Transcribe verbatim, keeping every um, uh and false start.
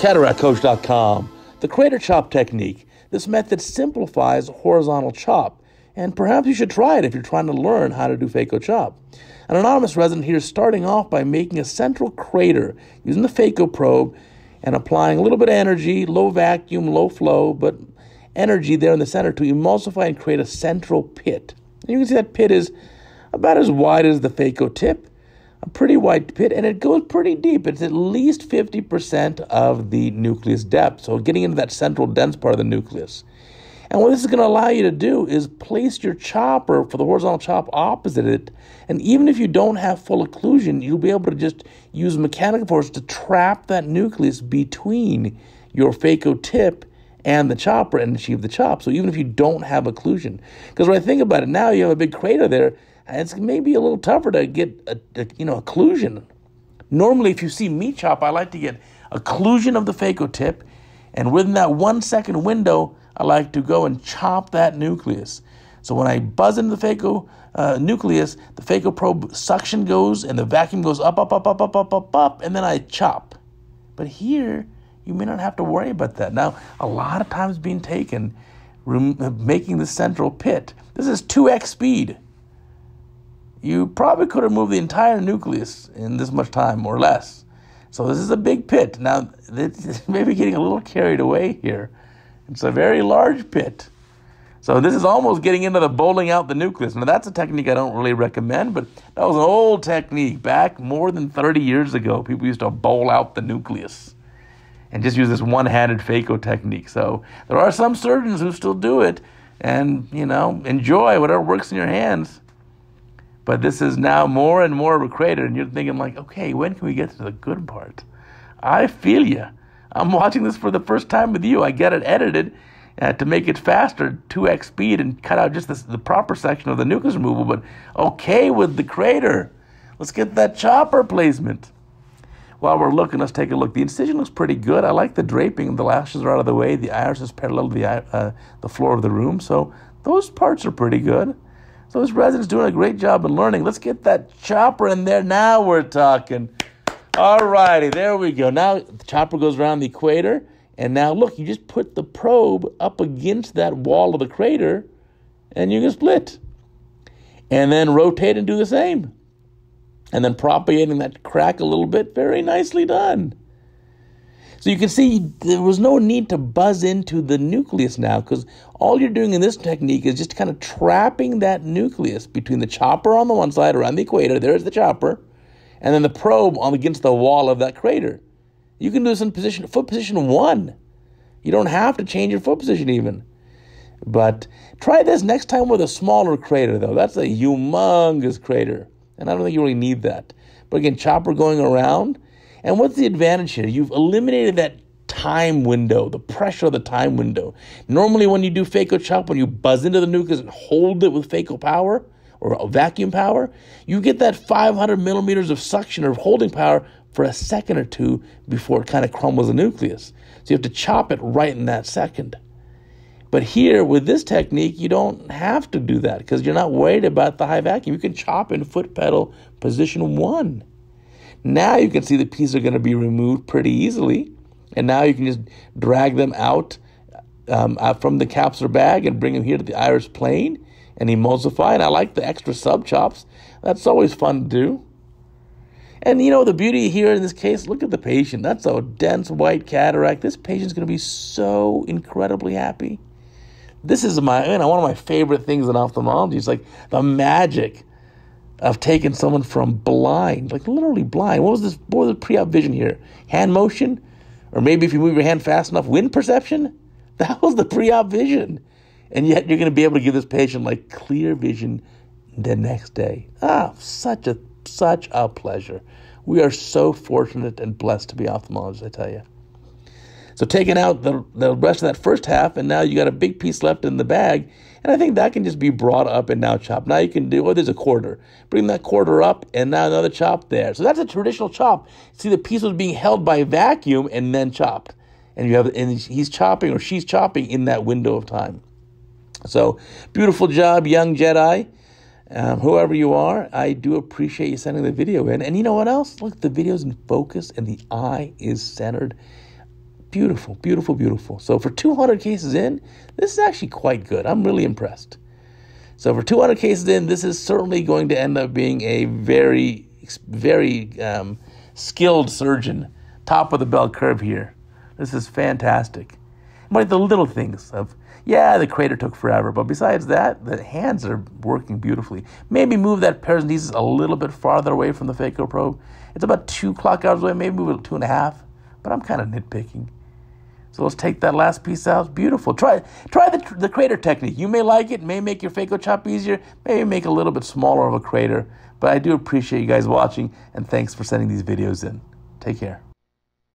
Cataract Coach dot com, the crater chop technique. This method simplifies horizontal chop, and perhaps you should try it if you're trying to learn how to do phaco chop. An anonymous resident here is starting off by making a central crater using the phaco probe and applying a little bit of energy, low vacuum, low flow, but energy there in the center to emulsify and create a central pit. And you can see that pit is about as wide as the phaco tip, a pretty wide pit, and it goes pretty deep. It's at least fifty percent of the nucleus depth, so getting into that central dense part of the nucleus. And what this is going to allow you to do is place your chopper for the horizontal chop opposite it, and even if you don't have full occlusion, you'll be able to just use mechanical force to trap that nucleus between your phaco tip and the chopper and achieve the chop. So even if you don't have occlusion, because when I think about it now, you have a big crater there, and it's maybe a little tougher to get a, a, you know, occlusion. Normally, if you see me chop, I like to get occlusion of the phaco tip, and within that one second window, I like to go and chop that nucleus. So when I buzz into the phaco uh, nucleus, the phaco probe suction goes, and the vacuum goes up, up, up, up, up, up, up, up, and then I chop. But here, you may not have to worry about that. Now, a lot of time's being taken making the central pit. This is two x speed. You probably could remove the entire nucleus in this much time or less. So this is a big pit. Now, this may be getting a little carried away here. It's a very large pit. So this is almost getting into the bowling out the nucleus. Now, that's a technique I don't really recommend, but that was an old technique back more than thirty years ago. People used to bowl out the nucleus and just use this one-handed phaco technique. So there are some surgeons who still do it, and, you know, enjoy whatever works in your hands. But this is now more and more of a crater, and you're thinking like, okay, when can we get to the good part? I feel you. I'm watching this for the first time with you. I get it edited uh, to make it faster, two x speed, and cut out just this, the proper section of the nucleus removal, but okay with the crater. Let's get that chopper placement. While we're looking, let's take a look. The incision looks pretty good. I like the draping. The lashes are out of the way. The iris is parallel to the, uh, the floor of the room. So those parts are pretty good. So this resident's doing a great job in learning. Let's get that chopper in there. Now we're talking. All righty, there we go. Now the chopper goes around the equator. And now look, you just put the probe up against that wall of the crater, and you can split. And then rotate and do the same. And then propagating that crack a little bit, very nicely done. So you can see there was no need to buzz into the nucleus now, because all you're doing in this technique is just kind of trapping that nucleus between the chopper on the one side around the equator, there's the chopper, and then the probe on against the wall of that crater. You can do this in position, foot position one. You don't have to change your foot position even. But try this next time with a smaller crater, though. That's a humongous crater. And I don't think you really need that. But again, chopper going around. And what's the advantage here? You've eliminated that time window, the pressure of the time window. Normally when you do phaco chop, when you buzz into the nucleus and hold it with phaco power or vacuum power, you get that five hundred millimeters of suction or holding power for a second or two before it kind of crumbles the nucleus. So you have to chop it right in that second. But here, with this technique, you don't have to do that because you're not worried about the high vacuum. You can chop in foot pedal position one. Now you can see the pieces are going to be removed pretty easily. And now you can just drag them out, um, out from the capsular bag and bring them here to the iris plane and emulsify. And I like the extra sub-chops. That's always fun to do. And, you know, the beauty here in this case, look at the patient. That's a dense white cataract. This patient's going to be so incredibly happy. This is my, you know, one of my favorite things in ophthalmology. It's like the magic of taking someone from blind, like literally blind. What was this? What was the pre-op vision here? Hand motion? Or maybe if you move your hand fast enough, wind perception? That was the pre-op vision. And yet you're going to be able to give this patient like clear vision the next day. Ah, such a, such a pleasure. We are so fortunate and blessed to be ophthalmologists, I tell you. So taking out the, the rest of that first half, and now you got a big piece left in the bag, and I think that can just be brought up and now chopped. Now you can do, oh, there's a quarter. Bring that quarter up, and now another chop there. So that's a traditional chop. See, the piece was being held by vacuum and then chopped. And you have, and he's chopping or she's chopping in that window of time. So beautiful job, young Jedi. Um, whoever you are, I do appreciate you sending the video in. And you know what else? Look, the video's in focus, and the eye is centered. Beautiful, beautiful, beautiful. So for two hundred cases in, this is actually quite good. I'm really impressed. So for two hundred cases in, this is certainly going to end up being a very, very um, skilled surgeon. Top of the bell curve here. This is fantastic. But the little things of, yeah, the crater took forever, but besides that, the hands are working beautifully. Maybe move that paracentesis a little bit farther away from the phaco probe. It's about two clock hours away, maybe move it two and a half, but I'm kind of nitpicking. So let's take that last piece out. Beautiful. Try try the, the crater technique. You may like it. May make your phaco chop easier. Maybe make it a little bit smaller of a crater. But I do appreciate you guys watching, and thanks for sending these videos in. Take care.